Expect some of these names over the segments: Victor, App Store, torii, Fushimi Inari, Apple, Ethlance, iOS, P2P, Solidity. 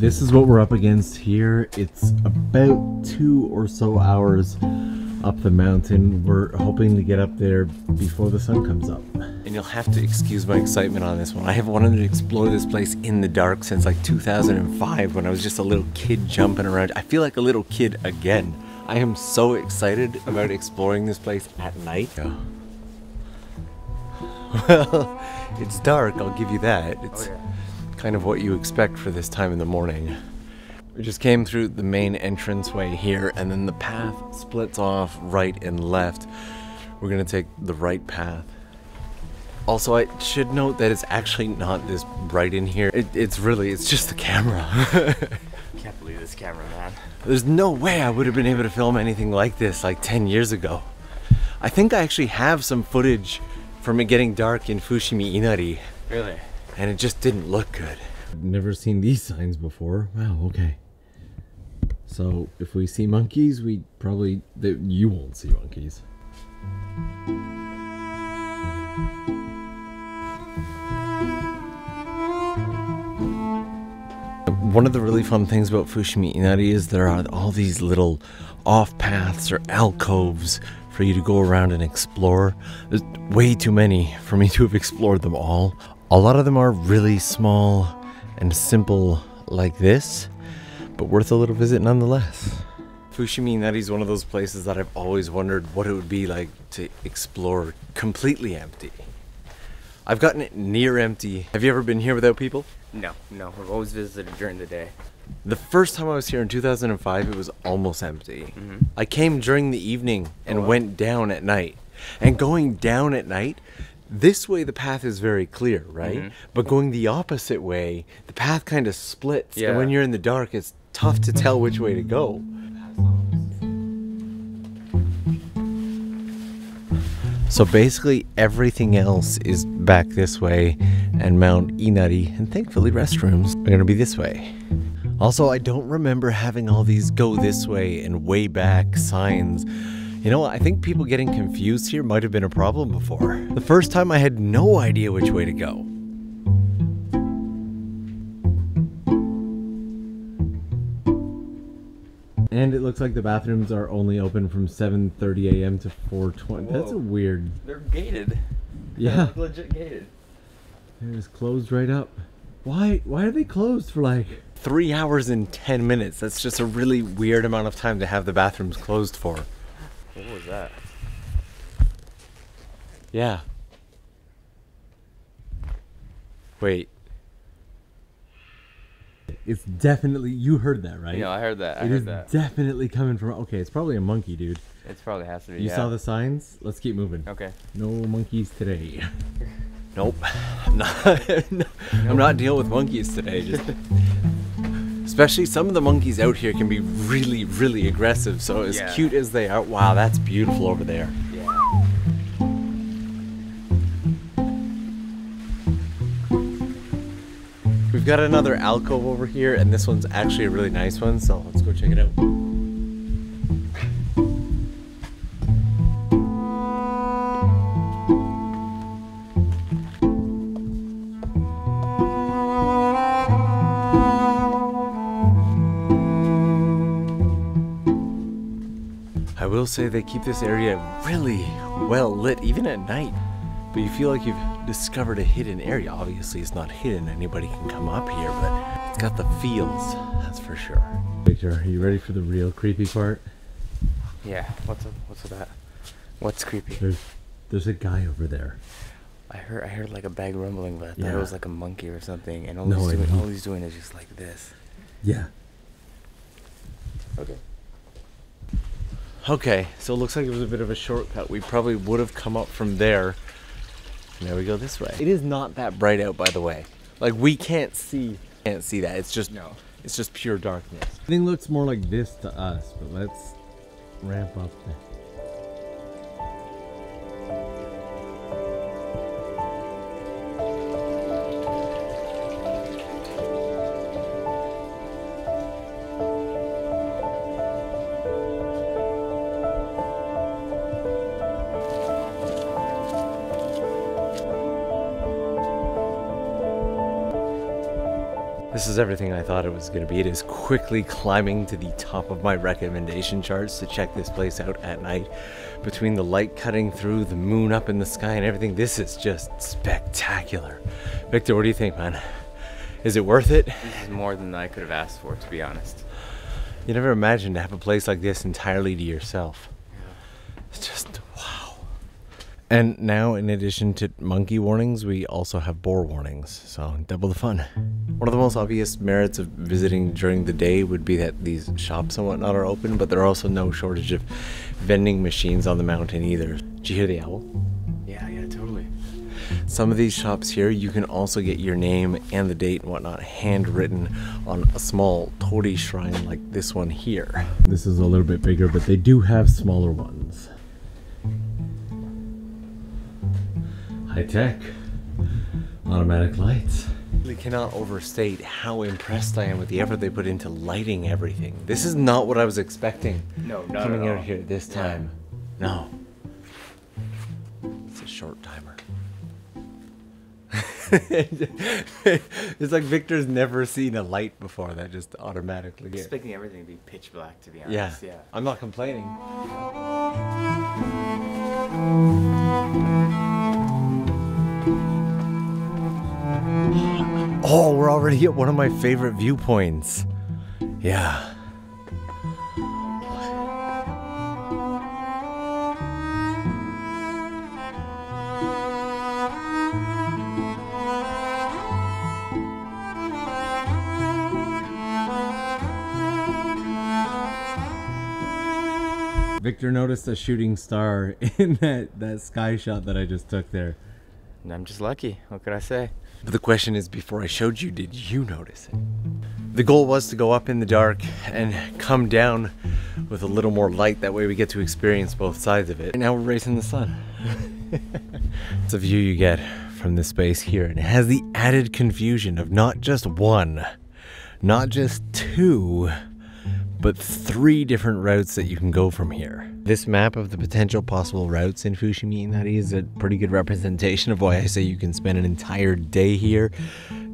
this is what we're up against here. It's about 2 or so hours up the mountain. We're hoping to get up there before the sun comes up. And you'll have to excuse my excitement on this one. I have wanted to explore this place in the dark since like 2005 when I was just a little kid jumping around. I feel like a little kid again. I am so excited about exploring this place at night. Yeah. Well, it's dark, I'll give you that. It's kind of what you expect for this time in the morning. We just came through the main entranceway here, and then the path splits off right and left. We're gonna take the right path. Also, I should note that it's actually not this bright in here. It's just the camera. Can't believe this camera, man. There's no way I would have been able to film anything like this like 10 years ago. I think I actually have some footage from it getting dark in Fushimi Inari. Really? And it just didn't look good. I've never seen these signs before. Wow, okay. So if we see monkeys, we probably, you won't see monkeys. One of the really fun things about Fushimi Inari is there are all these little off paths or alcoves for you to go around and explore. There's way too many for me to have explored them all. A lot of them are really small and simple like this, but worth a little visit nonetheless. Fushimi Inari is one of those places that I've always wondered what it would be like to explore completely empty. I've gotten it near empty. Have you ever been here without people? No, we've always visited during the day. The first time I was here in 2005, it was almost empty. Mm-hmm. I came during the evening and went down at night. And going down at night, this way the path is very clear, right? Mm-hmm. But going the opposite way, the path kind of splits. Yeah. And when you're in the dark, it's tough to tell which way to go. So basically everything else is back this way, and Mount Inari, and thankfully restrooms, are gonna be this way. Also, I don't remember having all these go this way and way back signs. You know, I think people getting confused here might have been a problem before. The first time I had no idea which way to go. And it looks like the bathrooms are only open from 7:30 a.m. to 4:20. Whoa. That's a weird... They're gated. Yeah. They're legit gated. They're just closed right up. Why are they closed for like... 3 hours and 10 minutes. That's just a really weird amount of time to have the bathrooms closed for. What was that? Yeah. Wait. It's definitely, you heard that, right? Yeah, I heard that. It is definitely coming from, okay, it's probably a monkey, dude. It probably has to be, You saw the signs? Let's keep moving. Okay. No monkeys today. Nope. I'm not dealing with monkeys today. Just, especially some of the monkeys out here can be really, really aggressive. So as cute as they are, wow, that's beautiful over there. Yeah. We've got another alcove over here, and this one's actually a really nice one, so let's go check it out. I will say they keep this area really well lit, even at night. But you feel like you've discovered a hidden area. Obviously it's not hidden, anybody can come up here, but it's got the feels, that's for sure. Victor, are you ready for the real creepy part? Yeah, what's that? What's creepy? There's a guy over there. I heard like a bag rumbling, but I thought it was like a monkey or something, and all he's doing is just like this. Yeah. Okay. Okay, so it looks like it was a bit of a shortcut. We probably would have come up from there. There we go this way. It is not that bright out, by the way. Like we can't see that. It's just it's just pure darkness. Everything looks more like this to us, but let's ramp up there. This This is everything I thought it was going to be. It is quickly climbing to the top of my recommendation charts to check this place out at night. Between the light cutting through, the moon up in the sky and everything, this is just spectacular. Victor, what do you think, man? Is it worth it? This is more than I could have asked for, to be honest. You never imagined to have a place like this entirely to yourself. Yeah. It's just, wow. And now, in addition to monkey warnings, we also have boar warnings, so double the fun. One of the most obvious merits of visiting during the day would be that these shops and whatnot are open, but there are also no shortage of vending machines on the mountain either. Did you hear the owl? Yeah, totally. Some of these shops here, you can also get your name and the date and whatnot handwritten on a small torii shrine like this one here. This is a little bit bigger, but they do have smaller ones. High tech, automatic lights. I really cannot overstate how impressed I am with the effort they put into lighting everything. This is not what I was expecting. No, not coming out here this time. No. It's a short timer. It's like Victor's never seen a light before that just automatically. I'm expecting everything to be pitch black, to be honest. Yeah. I'm not complaining. Oh, we're already at one of my favorite viewpoints. Yeah. Victor noticed a shooting star in that sky shot that I just took there. And I'm just lucky, what could I say? But the question is, before I showed you, did you notice it? The goal was to go up in the dark and come down with a little more light. That way we get to experience both sides of it. And now we're racing the sun. It's a view you get from this space here. And it has the added confusion of not just one, not just two, but three different routes that you can go from here. This map of the potential possible routes in Fushimi Inari is a pretty good representation of why I say you can spend an entire day here.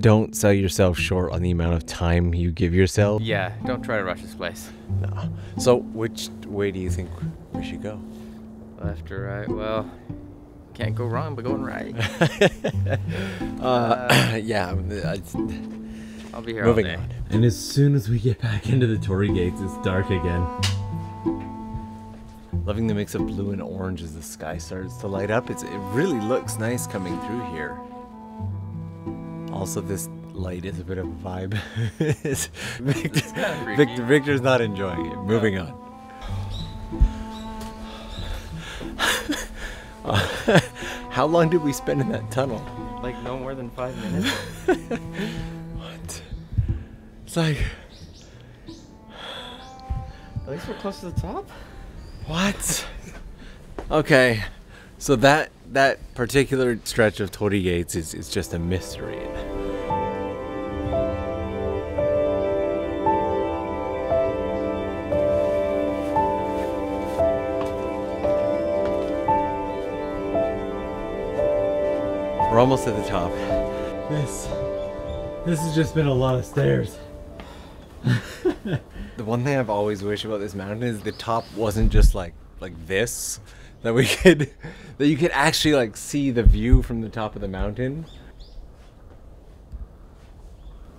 Don't sell yourself short on the amount of time you give yourself. Yeah, don't try to rush this place. No. So which way do you think we should go? Left or right? Well, can't go wrong by going right. Yeah. I'll be here all day. And as soon as we get back into the torii gates, it's dark again. Loving the mix of blue and orange as the sky starts to light up. It really looks nice coming through here. Also, this light is a bit of a vibe. Victor's not enjoying it. Moving on. How long did we spend in that tunnel? Like no more than 5 minutes. What? It's like... At least we're close to the top. What? Okay, so that particular stretch of torii gates is just a mystery. We're almost at the top. This has just been a lot of stairs. The one thing I've always wished about this mountain is the top wasn't just like this, that you could actually like see the view from the top of the mountain.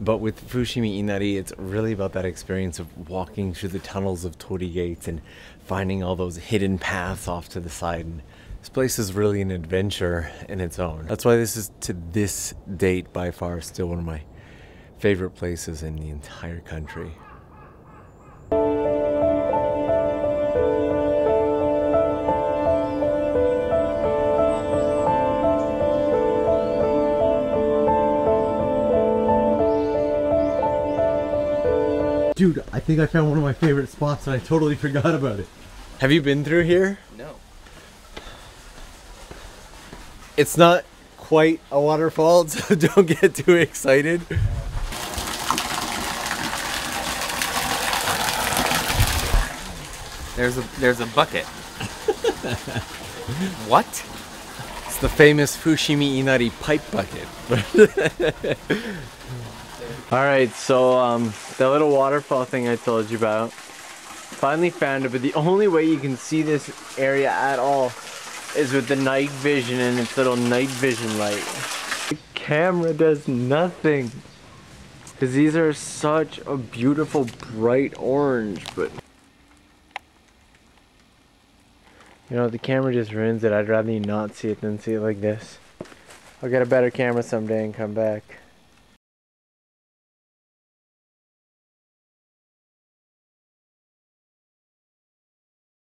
But with Fushimi Inari, it's really about that experience of walking through the tunnels of torii gates and finding all those hidden paths off to the side. And this place is really an adventure in its own. That's why this is, to this date, by far still one of my favorite places in the entire country. Dude, I think I found one of my favorite spots and I totally forgot about it. Have you been through here? No. It's not quite a waterfall, so don't get too excited. There's a bucket. What? It's the famous Fushimi Inari pipe bucket. Alright, so that little waterfall thing I told you about, finally found it, but the only way you can see this area at all is with the night vision and its little night vision light. The camera does nothing, because these are such a beautiful bright orange, but you know, the camera just ruins it. I'd rather you not see it than see it like this. I'll get a better camera someday and come back.